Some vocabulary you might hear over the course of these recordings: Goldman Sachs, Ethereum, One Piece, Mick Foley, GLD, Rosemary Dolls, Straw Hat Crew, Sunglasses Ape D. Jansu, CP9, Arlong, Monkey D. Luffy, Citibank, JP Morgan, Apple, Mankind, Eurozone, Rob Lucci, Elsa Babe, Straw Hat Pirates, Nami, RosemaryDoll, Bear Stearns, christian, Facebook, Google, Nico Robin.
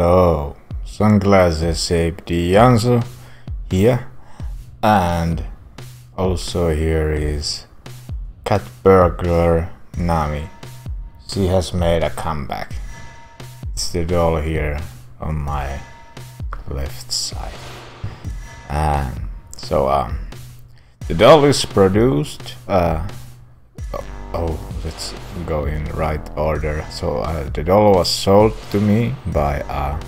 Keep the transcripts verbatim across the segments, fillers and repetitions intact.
Hello, Sunglasses Ape D. Jansu here, and also here is cat burglar Nami. She has made a comeback. It's the doll here on my left side. And so um, the doll is produced. Uh, Oh, let's go in right order. So uh, the doll was sold to me by uh,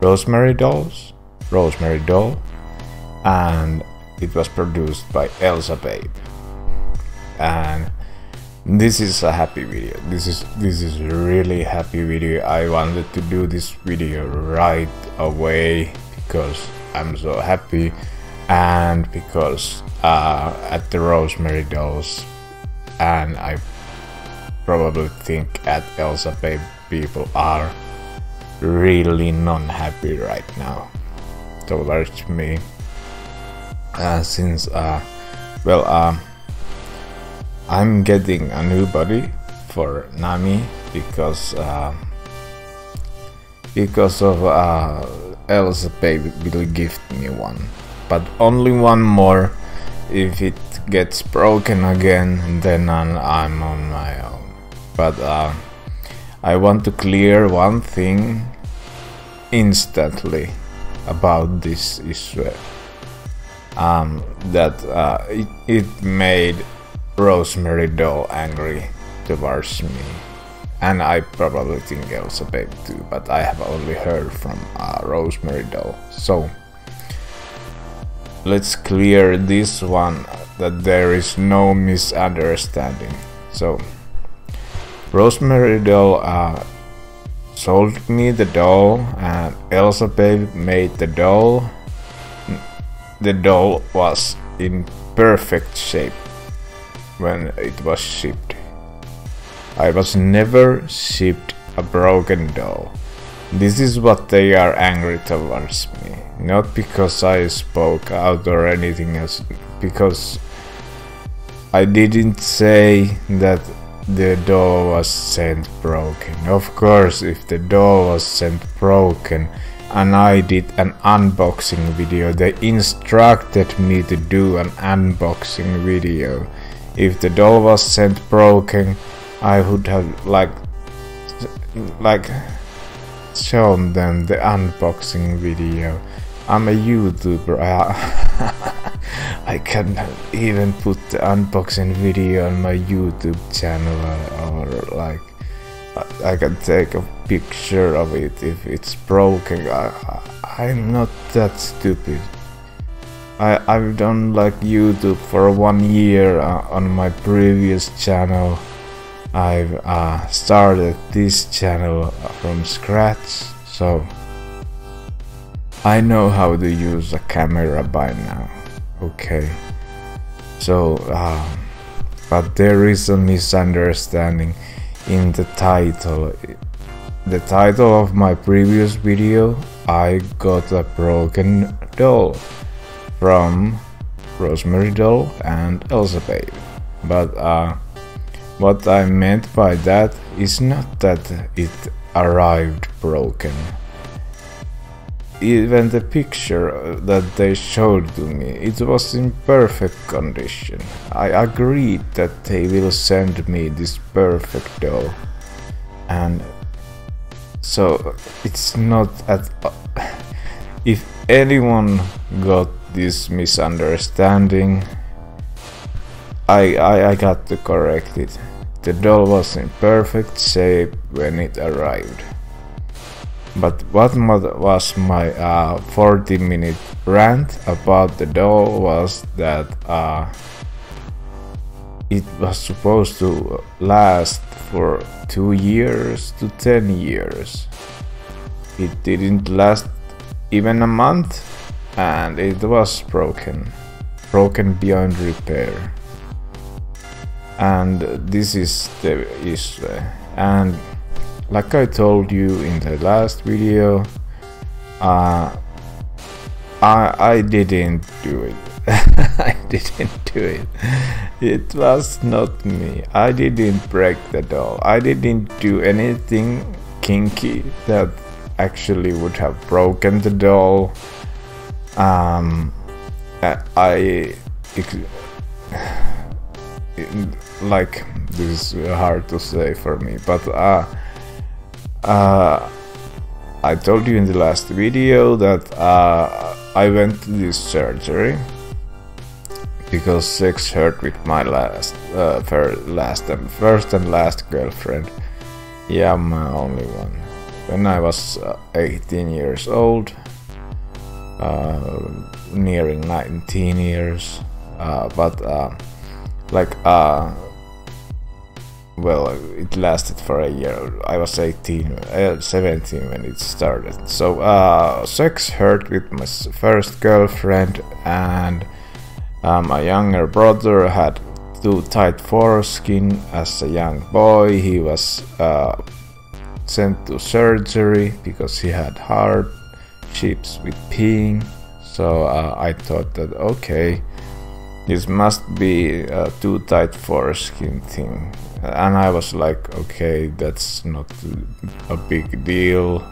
Rosemary Dolls, Rosemary Doll, and it was produced by Elsa Babe. And this is a happy video. This is this is really happy video. I wanted to do this video right away because I'm so happy, and because uh, at the Rosemary Dolls. And I probably think at Elsa Babe people are really not happy right now towards me, uh, since uh, well um, I'm getting a new body for Nami because uh, because of uh, Elsa Babe will gift me one, but only one more. If it gets broken again, then I'm on my own. But uh, I want to clear one thing instantly about this issue. Um, that uh, it, it made Rosemary Doll angry towards me. And I probably think Elsa Babe too, but I have only heard from uh, Rosemary Doll. So let's clear this one, that there is no misunderstanding. So Rosemary Doll uh, sold me the doll, and Elsa Babe made the doll. The doll was in perfect shape when it was shipped. I was never shipped a broken doll. This is what they are angry towards me. Not because I spoke out or anything else, because I didn't say that the doll was sent broken. Of course, if the doll was sent broken and I did an unboxing video, they instructed me to do an unboxing video. If the doll was sent broken, I would have like like shown them the unboxing video. I'm a YouTuber. I can't even put the unboxing video on my YouTube channel, or like I can take a picture of it if it's broken. I, I, I'm not that stupid. I, I've done like YouTube for one year uh, on my previous channel. I've uh, started this channel from scratch, so I know how to use a camera by now. Okay, so uh, but there is a misunderstanding in the title. The title of my previous video, I got a broken doll from Rosemary Doll and Elsa Babe, but uh, what I meant by that is not that it arrived broken. Even the picture that they showed to me, it was in perfect condition. I agreed that they will send me this perfect doll, and so it's not at all. If anyone got this misunderstanding, I, I, I got to correct it. The doll was in perfect shape when it arrived. But what was my uh, forty minute rant about the doll was that uh, it was supposed to last for two years to ten years. It didn't last even a month, and it was broken. Broken beyond repair. And this is the issue. And like I told you in the last video, uh, I, I didn't do it. I didn't do it. It was not me. I didn't break the doll. I didn't do anything kinky that actually would have broken the doll. Um, I, like, this is hard to say for me, but uh, uh, I told you in the last video that uh, I went to this surgery because sex hurt with my last, uh, last and first and last girlfriend. Yeah, my only one. When I was uh, eighteen years old, uh, nearing nineteen years, uh, but uh, like, uh, well, it lasted for a year. I was eighteen, uh, seventeen when it started. So, uh, sex hurt with my first girlfriend, and uh, my younger brother had too tight foreskin as a young boy. He was uh, sent to surgery because he had hardships with peeing. So uh, I thought that, okay, this must be a too tight foreskin thing. And I was like, okay, that's not a big deal.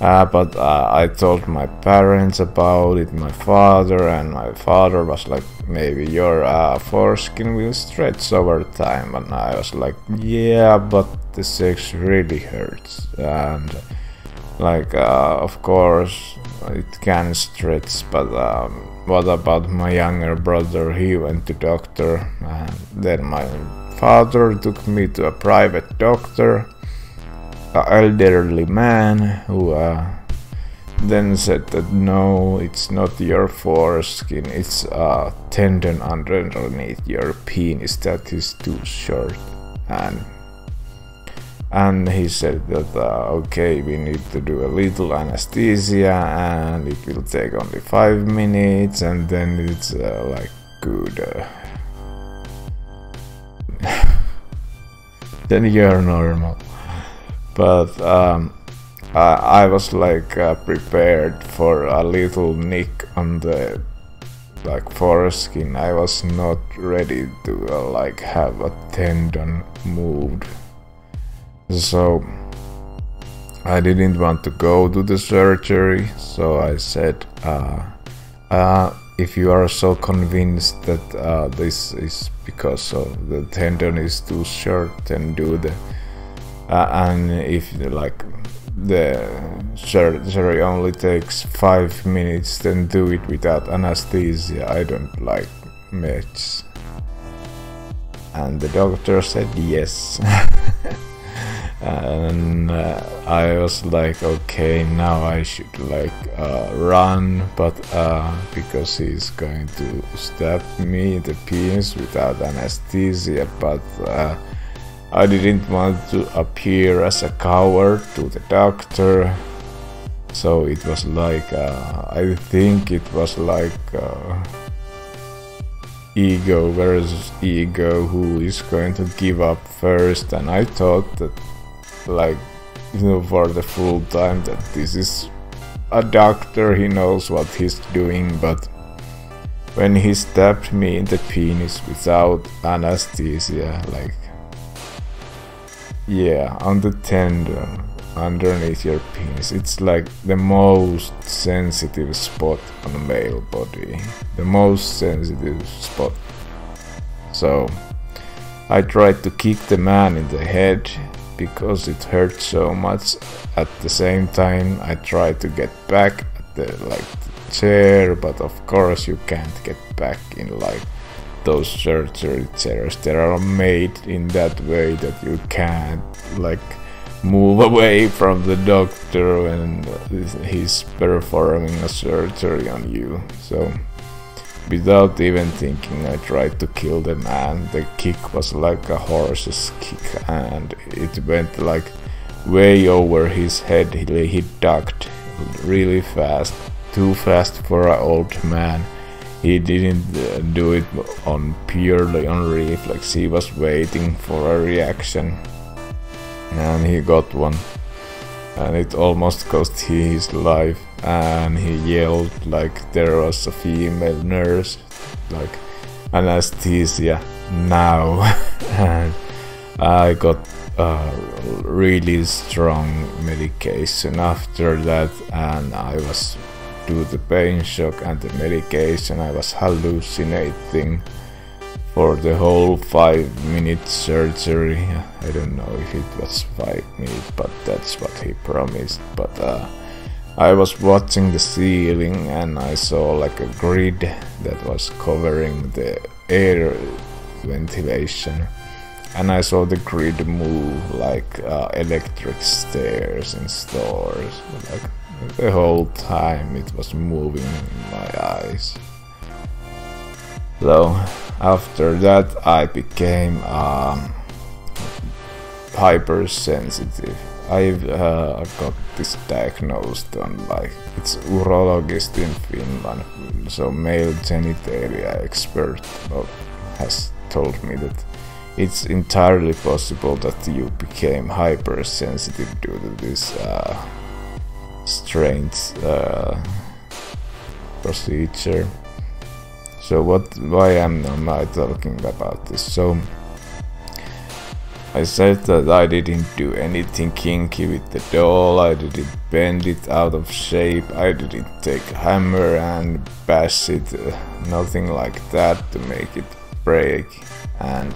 Uh, but uh, I told my parents about it, my father, and my father was like, maybe your uh, foreskin will stretch over time. And I was like, yeah, but the sex really hurts. And like, uh, of course, it can stretch, but um, what about my younger brother? He went to doctor, and then my father took me to a private doctor. An elderly man who uh, then said that no, it's not your foreskin, it's a tendon underneath your penis that is too short, and and he said that uh, okay, we need to do a little anesthesia and it will take only five minutes and then it's uh, like good. Uh, then you're normal. But um, I, I was like uh, prepared for a little nick on the like foreskin. I was not ready to uh, like have a tendon moved, so I didn't want to go to the surgery. So I said, uh, uh, if you are so convinced that uh, this is because of the tendon is too short, then do the. Uh, and if like the surgery only takes five minutes, then do it without anesthesia. I don't like meds. And the doctor said yes. And uh, I was like, okay, now I should like uh, run, but uh, because he's going to stab me in the penis without anesthesia, but. Uh, I didn't want to appear as a coward to the doctor, so it was like, uh, I think it was like uh, ego versus ego, who is going to give up first, and I thought that, like, you know, for the full time that this is a doctor, he knows what he's doing, but when he stabbed me in the penis without anesthesia, like, yeah, on the tendon underneath your penis, it's like the most sensitive spot on the male body, the most sensitive spot. So I tried to kick the man in the head because it hurt so much. At the same time I tried to get back at the like the chair, but of course you can't get back in like those surgery chairs. They are made in that way that you can't like move away from the doctor when he's performing a surgery on you. So without even thinking, I tried to kill the man. The kick was like a horse's kick, and it went like way over his head. He ducked really fast, too fast for an old man. He didn't uh, do it on purely on reflex. He was waiting for a reaction, and he got one, and it almost cost his life. And he yelled like there was a female nurse, like, anesthesia now. And I got uh, really strong medication. After that, and I was due to the pain shock and the medication, I was hallucinating for the whole five minute surgery. I don't know if it was five minutes, but that's what he promised. But uh, I was watching the ceiling and I saw like a grid that was covering the air ventilation, and I saw the grid move like uh, electric stairs in stores. Like, the whole time it was moving in my eyes. So after that I became um, hypersensitive. I've uh, got this diagnosed on, like, it's urologist in Finland, so male genitalia expert has told me that it's entirely possible that you became hypersensitive due to this uh, strange uh, procedure. So what, why am I talking about this? So I said that I didn't do anything kinky with the doll, I didn't bend it out of shape, I didn't take a hammer and bash it, uh, nothing like that to make it break, and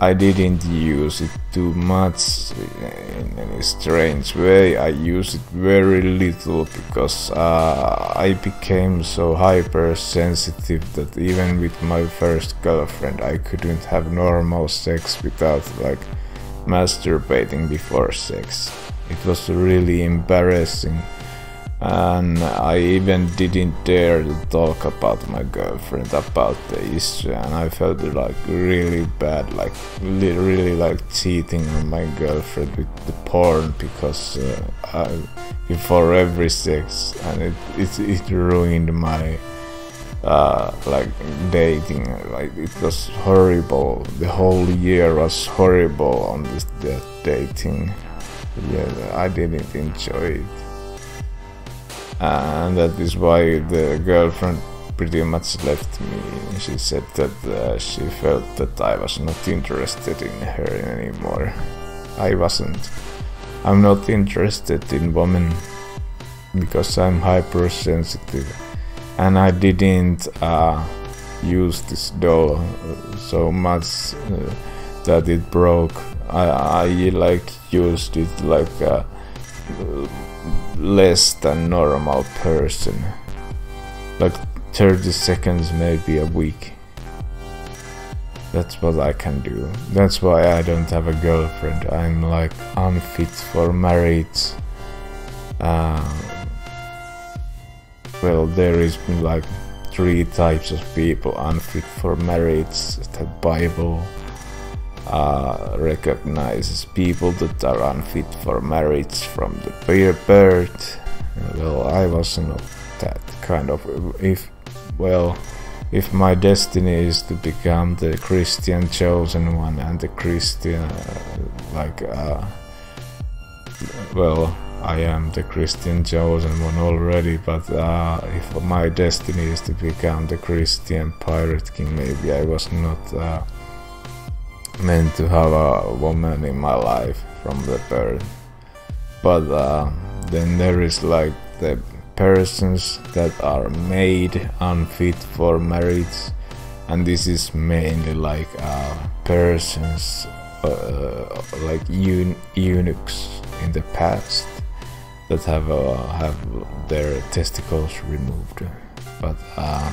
I didn't use it too much in any strange way. I used it very little because uh, I became so hypersensitive that even with my first girlfriend I couldn't have normal sex without like masturbating before sex. It was really embarrassing, and I even didn't dare to talk about my girlfriend about the issue, and I felt like really bad, like really like cheating on my girlfriend with the porn, because uh, I, before every sex, and it, it, it ruined my uh, like dating. Like, it was horrible, the whole year was horrible on this dating. Yeah, I didn't enjoy it. And that is why the girlfriend pretty much left me. She said that uh, she felt that I was not interested in her anymore. I wasn't. I'm not interested in women because I'm hypersensitive, and I didn't uh, use this doll so much uh, that it broke. I, I like used it like a uh, less than normal person, like thirty seconds maybe a week. That's what I can do. That's why I don't have a girlfriend. I'm like unfit for marriage. Uh, well, there is like three types of people unfit for marriage. The Bible Uh, recognizes people that are unfit for marriage from the pure birth. Well, I was not that kind of. If well, if my destiny is to become the Christian chosen one and the Christian, uh, like, uh, well, I am the Christian chosen one already. But uh, if my destiny is to become the Christian pirate king, maybe I was not Uh, meant to have a woman in my life from the birth. But uh, then there is like the persons that are made unfit for marriage, and this is mainly like uh, persons uh, like eun eunuchs in the past that have uh, have their testicles removed. But um,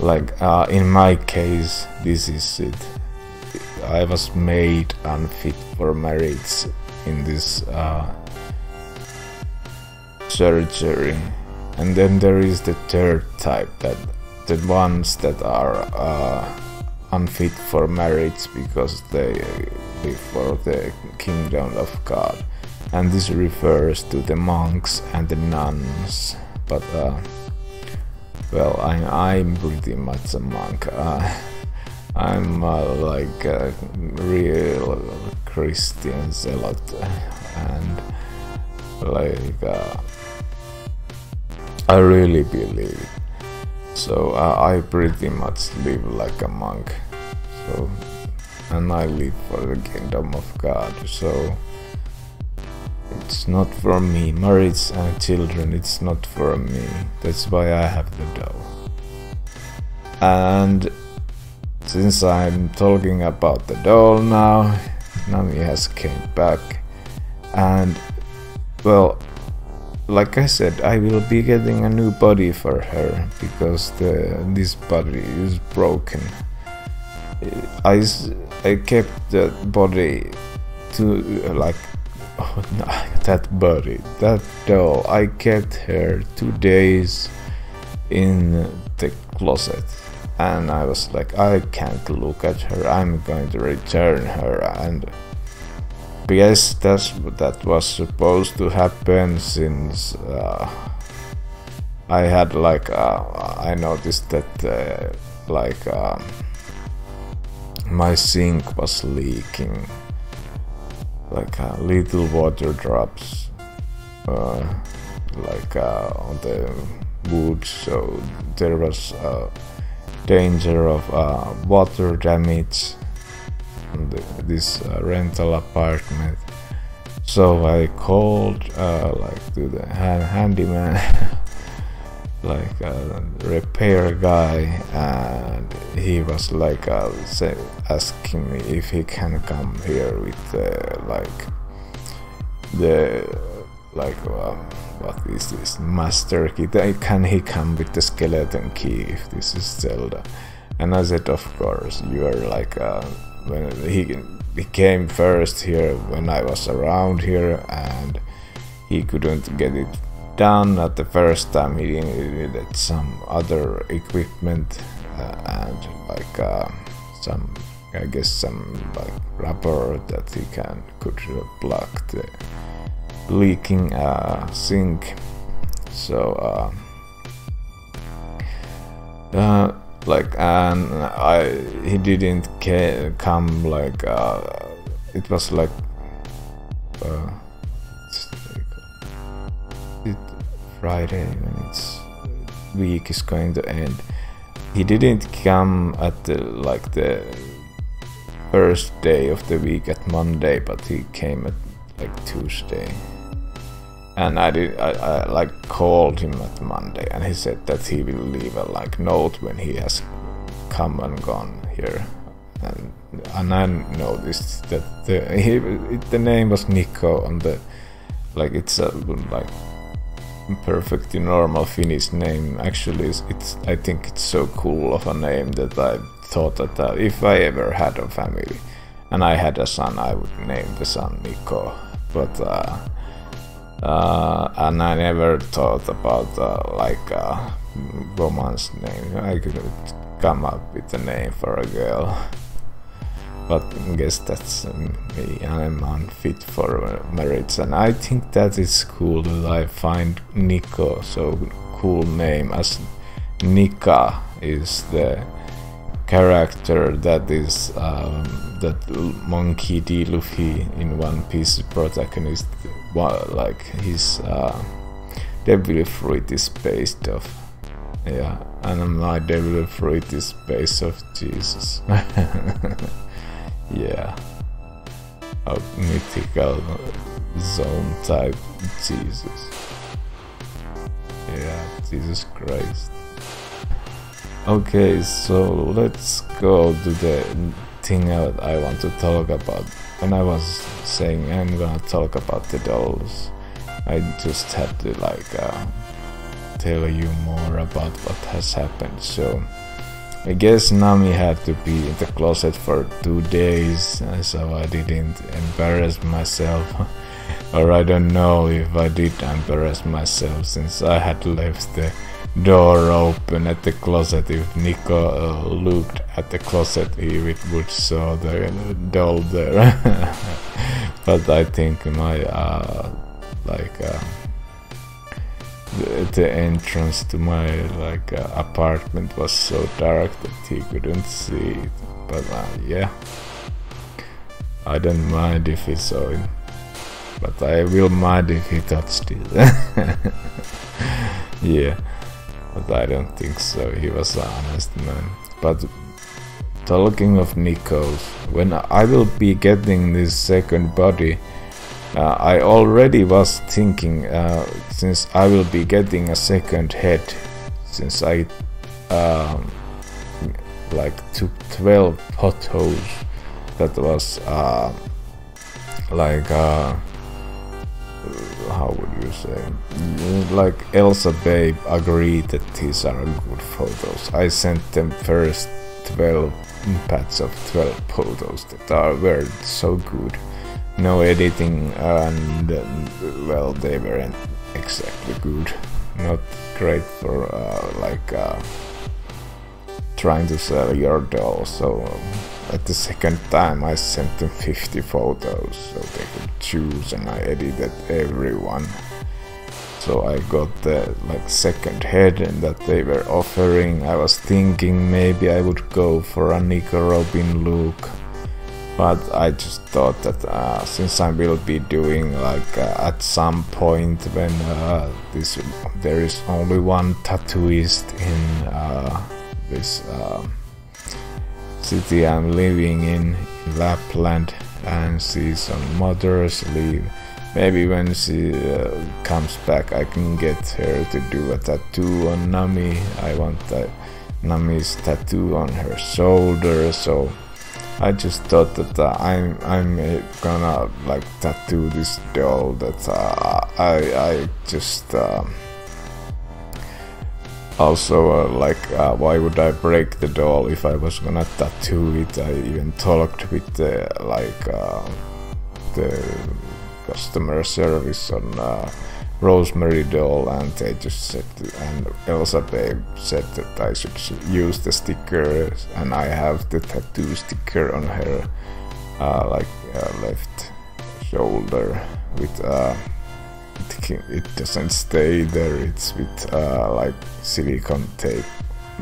like uh, in my case, this is it. I was made unfit for marriage in this uh, surgery. And then there is the third type, that the ones that are uh, unfit for marriage because they live for the kingdom of God, and this refers to the monks and the nuns. But uh, well, I'm, I'm pretty much a monk. Uh, I'm uh, like a real Christian zealot, and like uh, I really believe it. So uh, I pretty much live like a monk. So and I live for the kingdom of God, so it's not for me. Marriage and children, it's not for me. That's why I have the doll. And since I'm talking about the doll now, Nami has came back, and well, like I said, I will be getting a new body for her because the this body is broken. I, I kept that body to like oh no, that body that doll. I kept her two days in the closet, and I was like, I can't look at her. I'm going to return her. And yes, that's that was supposed to happen, since uh, I had like uh, I noticed that uh, like um, my sink was leaking, like uh, little water drops, uh, like uh, on the wood. So there was uh, danger of uh, water damage. The, this uh, rental apartment. So I called uh, like to the hand handyman like a repair guy, and he was like uh, say, asking me if he can come here with uh, like the like uh, what is this master key, can he come with the skeleton key if this is Zelda? And I said, of course, you are like a uh, when he, he came first here when I was around here, and he couldn't get it done at the first time. He needed some other equipment uh, and like uh, some, I guess some like rubber that he can could block the leaking uh, sink. So uh, uh, like, and I he didn't ca come like uh, it was like uh, it's like it Friday when it's week is going to end. He didn't come at the like the first day of the week at Monday, but he came at like Tuesday. And I did. I, I like called him at Monday, and he said that he will leave a like note when he has come and gone here. And, and I noticed that the he, the name was Nico on the like it's a like perfectly normal Finnish name. Actually, it's, it's I think it's so cool of a name that I thought that uh, if I ever had a family and I had a son, I would name the son Nico. But. Uh, Uh, and I never thought about uh, like a woman's name. I could come up with a name for a girl, but I guess that's me. I'm unfit for marriage, and I think that it's cool that I find Nico so cool name, as Nika is the character that is um, that Monkey D. Luffy in One Piece protagonist. Well, like his uh, devil fruit is based off, yeah, and my devil fruit is based off Jesus. Yeah, a mythical zone type Jesus. Yeah, Jesus Christ. Okay, so let's go to the thing that I want to talk about. When I was saying I'm gonna talk about the dolls, I just had to like uh, tell you more about what has happened. So I guess Nami had to be in the closet for two days, so I didn't embarrass myself. Or I don't know if I did embarrass myself, since I had left the door open at the closet. If Nico uh, looked at the closet, he would saw the doll there. But I think my uh, like uh, the, the entrance to my like uh, apartment was so dark that he couldn't see it. But uh, yeah, I don't mind if he saw it, but I will mind if he touched it. Yeah. But I don't think so, he was an honest man. But Talking of Nico's, when I will be getting this second body, uh, I already was thinking uh, since I will be getting a second head, since I um, like took twelve potholes that was uh, like uh, how would you say, like Elsa Babe agreed that these are good photos. I sent them first twelve pads of twelve photos that are were so good, no editing, and um, well, they weren't exactly good, not great for uh, like uh, trying to sell your doll. So um, at the second time I sent them fifty photos so they could choose, and I edited everyone. So I got the like second head and that they were offering. I was thinking maybe I would go for a Nico Robin look, but I just thought that uh, since I will be doing like uh, at some point when uh, this there is only one tattooist in uh, this uh, city I'm living in, in Lapland, and she's on mother's leave. Maybe when she uh, comes back I can get her to do a tattoo on Nami. I want that Nami's tattoo on her shoulder, so I just thought that uh, I'm I'm gonna like tattoo this doll that uh, I I just uh, also uh, like uh, why would I break the doll if I was gonna tattoo it. I even talked with the like uh, the customer service on uh, Rosemary Doll, and they just said, and Elsa Babe said that I should use the sticker, and I have the tattoo sticker on her uh, like uh, left shoulder. With uh, it, it doesn't stay there; it's with uh, like silicone tape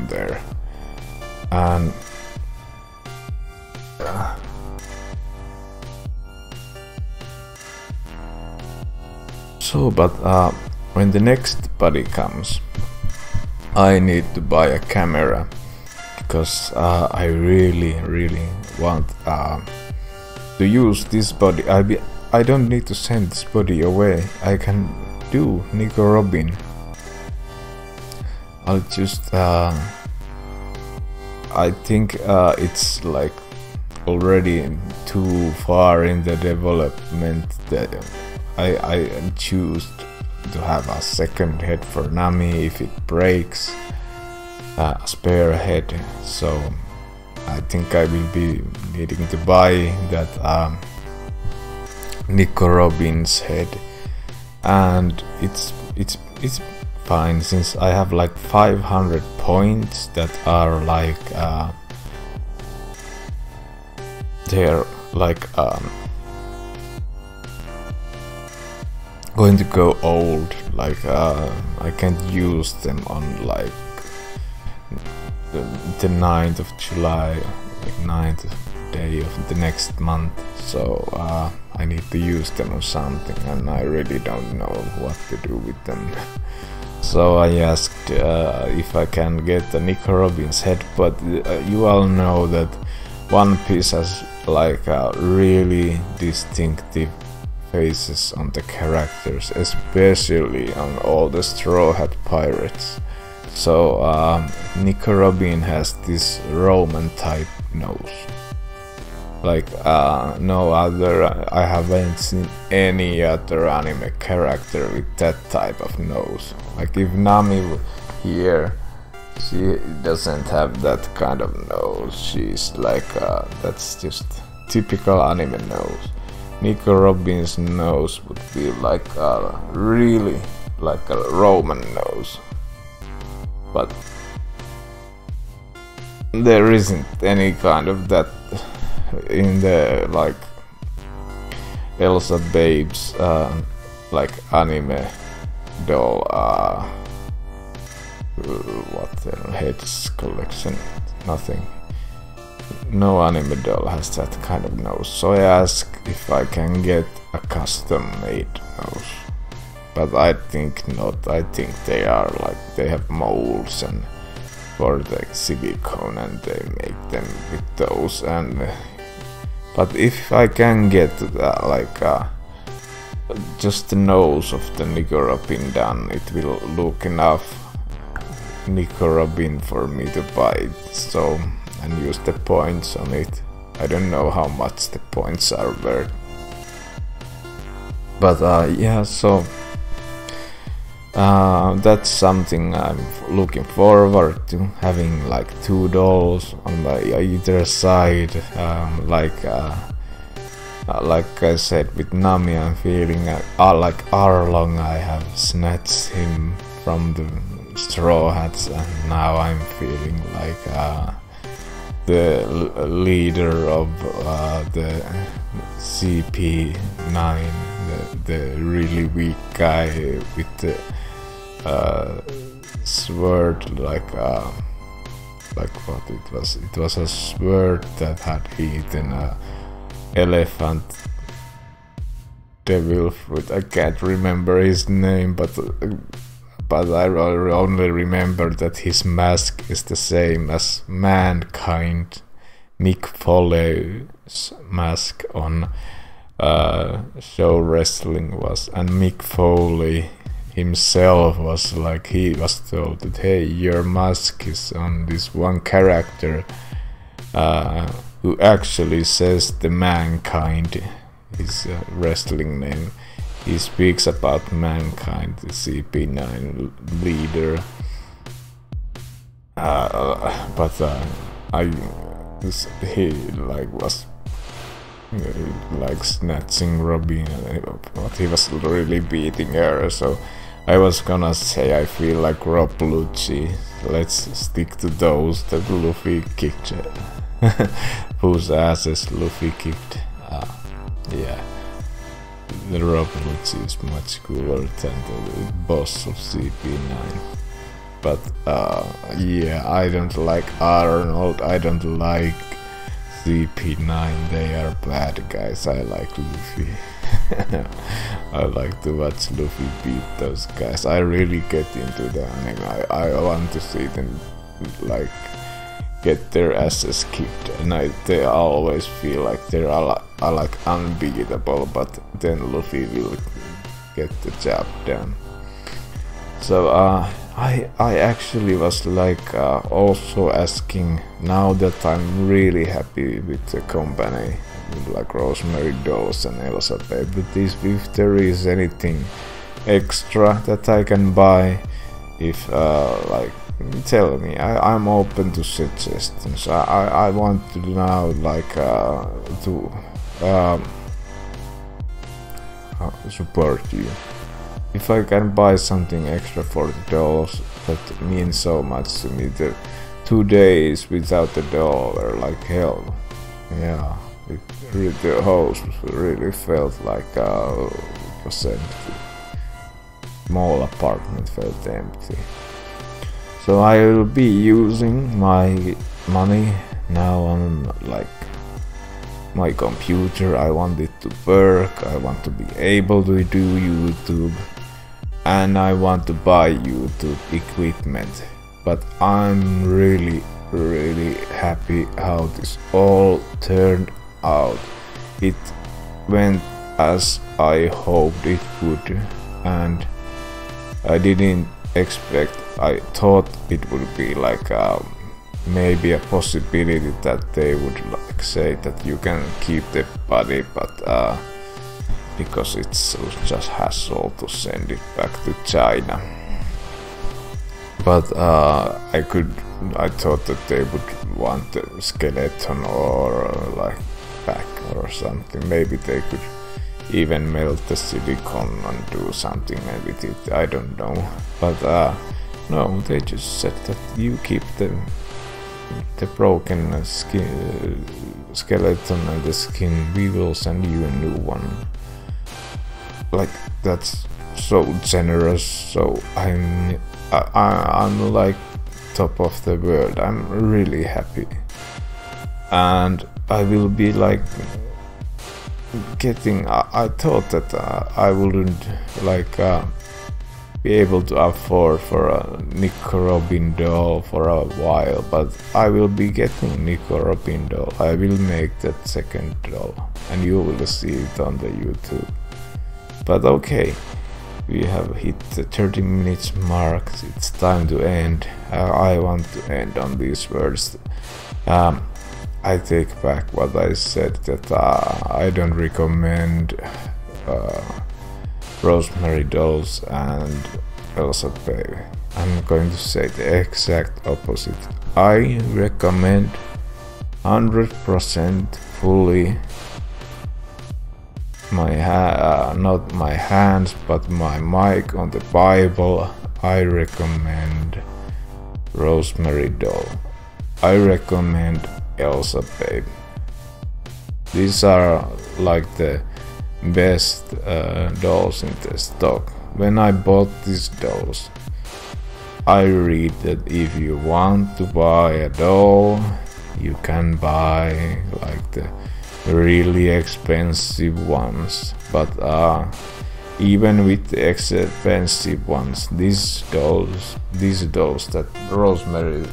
there, and. Uh, So, but uh, when the next body comes, I need to buy a camera, because uh, I really, really want uh, to use this body. I be, I don't need to send this body away. I can do Nico Robin. I'll just. Uh, I think uh, it's like already too far in the development that. I, I choose to have a second head for Nami if it breaks, uh, a spare head, so I think I will be needing to buy that um, Nico Robin's head. And it's it's it's fine since I have like five hundred points that are like uh, they're like um, going to go old, like uh, I can't use them on like the, the ninth of July, like ninth day of the next month, so uh, I need to use them on something, and I really don't know what to do with them. So I asked uh, if I can get a Nico Robin's head, but uh, you all know that One Piece has like a really distinctive faces on the characters, especially on all the Straw Hat Pirates. So um, Nico Robin has this Roman type nose. Like uh, no other, I haven't seen any other anime character with that type of nose. Like if Nami here, she doesn't have that kind of nose. She's like uh, that's just typical anime nose. Nico Robin's nose would be like a really like a Roman nose, but there isn't any kind of that in the like Elsa Babe's uh, like anime doll uh, what their heads collection, nothing. No anime doll has that kind of nose, so I asked if I can get a custom-made nose, but I think not. I think they are like they have molds and for the Civicon and they make them with those. And but if I can get that, like uh, just the nose of the Nico Robin done, it will look enough Nico Robin for me to buy it, so, and use the points on it. I don't know how much the points are worth, but uh, yeah, so uh, that's something I'm looking forward to, having like two dolls on the either side. Um, like uh, like I said with Nami, I'm feeling uh, like Arlong, I have snatched him from the Straw Hats, and now I'm feeling like uh, the leader of uh, the C P nine, the, the really weak guy with the uh, sword, like uh, like what it was, it was a sword that had eaten a elephant devil fruit. I can't remember his name, but uh, but I only remember that his mask is the same as Mankind, Mick Foley's mask on uh, Show Wrestling was, and Mick Foley himself was like, he was told that, hey, your mask is on this one character uh, who actually says the Mankind, his uh, wrestling name. He speaks about Mankind, the C P nine leader. Uh, but uh, I, he like was like snatching Robin, but he was really beating her. So I was gonna say I feel like Rob Lucci. Let's stick to those that Luffy kicked, whose asses Luffy kicked. Uh, yeah. The Rob Lucci is much cooler than the boss of C P nine. But uh, yeah, I don't like Arnold, I don't like C P nine, they are bad guys, I like Luffy. I like to watch Luffy beat those guys, I really get into the anime, I, I want to see them like get their asses kicked, and I, they always feel like they're all, all like unbeatable, but then Luffy will get the job done. So uh, I I actually was like uh, also asking, now that I'm really happy with the company, like Rosemary Dolls and Elsa Babe, but if there is anything extra that I can buy, if uh, like, tell me, I, I'm open to suggestions. I, I, I want to now like uh, to um, support you. If I can buy something extra for the dolls, that means so much to me. The two days without the doll were like hell. Yeah, it, the host really felt like uh, it was empty. Small apartment felt empty. So I will be using my money now on like my computer. I want it to work, I want to be able to do YouTube, and I want to buy YouTube equipment. But I'm really, really happy how this all turned out. It went as I hoped it would, and I didn't expect, I thought it would be like uh, maybe a possibility that they would like say that you can keep the body, but uh, because it's just hassle to send it back to China. But uh, I could, I thought that they would want a skeleton or uh, like back or something. Maybe they could even melt the silicone and do something with it. I don't know, but uh, no, they just said that you keep the the broken skin, uh, skeleton and the skin. We will send you a new one. Like, that's so generous. So I'm I, I, I'm like top of the world. I'm really happy, and I will be like getting. I, I thought that uh, I wouldn't like. Uh, be able to afford for a Nico Robin doll for a while, but I will be getting Nico Robin doll. I will make that second doll and you will see it on the YouTube. But okay, we have hit the thirty minutes mark, it's time to end. uh, I want to end on these words. um, I take back what I said, that uh, I don't recommend uh, Rosemary Dolls and Elsa Babe. I'm going to say the exact opposite. I recommend one hundred percent fully my ha uh, not my hands but my mic on the Bible. I recommend Rosemary Doll. I recommend Elsa Babe. These are like the best uh, dolls in the stock. When I bought these dolls, I read that if you want to buy a doll, you can buy like the really expensive ones, but uh, even with the expensive ones, these dolls, these dolls that Rosemary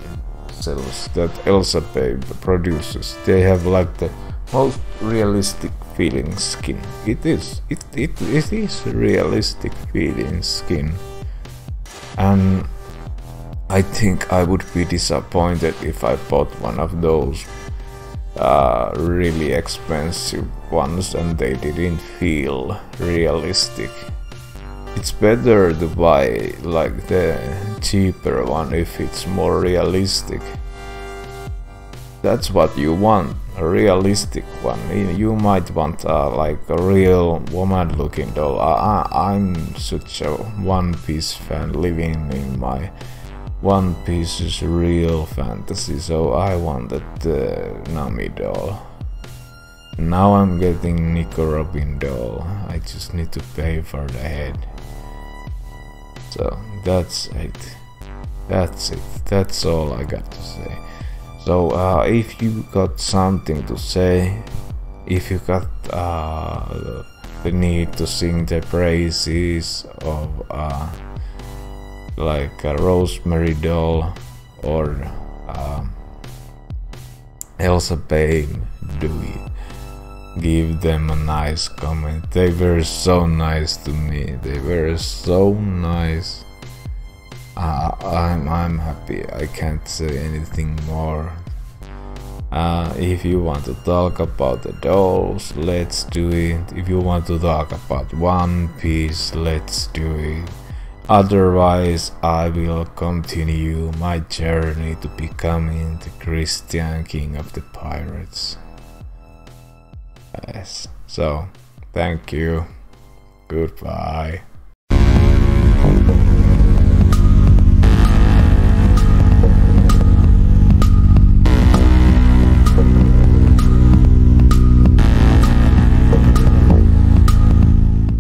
sells, that Elsa Babe produces, they have like the most realistic feeling skin. It is, it, it, it is realistic feeling skin, and I think I would be disappointed if I bought one of those Uh, really expensive ones and they didn't feel realistic. It's better to buy like the cheaper one if it's more realistic. That's what you want, a realistic one. You might want uh, like a real woman looking doll. I, I, I'm such a One Piece fan, living in my One Piece is real fantasy, so I wanted the uh, Nami doll. Now I'm getting Nico Robin doll, I just need to pay for the head. So that's it, that's it, that's all I got to say. So uh, if you got something to say, if you got uh, the need to sing the praises of uh, like a Rosemary doll or um, Elsa Babe, do it. Give them a nice comment. They were so nice to me. They were so nice. Uh, I'm I'm happy. I can't say anything more. Uh, if you want to talk about the dolls, let's do it. If you want to talk about One Piece, let's do it. Otherwise, I will continue my journey to becoming the Christian King of the Pirates. Yes, so thank you. Goodbye.